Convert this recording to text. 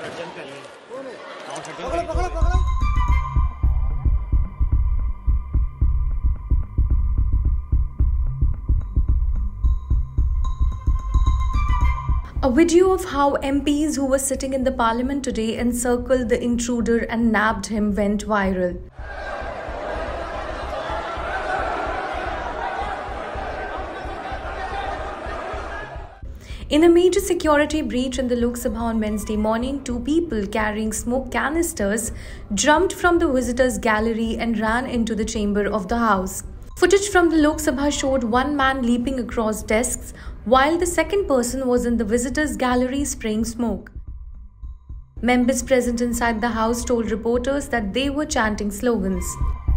A video of how MPs who were sitting in the Parliament today encircled the intruder and nabbed him went viral. In a major security breach in the Lok Sabha on Wednesday morning, two people carrying smoke canisters jumped from the visitors' gallery and ran into the chamber of the House. Footage from the Lok Sabha showed one man leaping across desks while the second person was in the visitors' gallery spraying smoke. Members present inside the House told reporters that they were chanting slogans.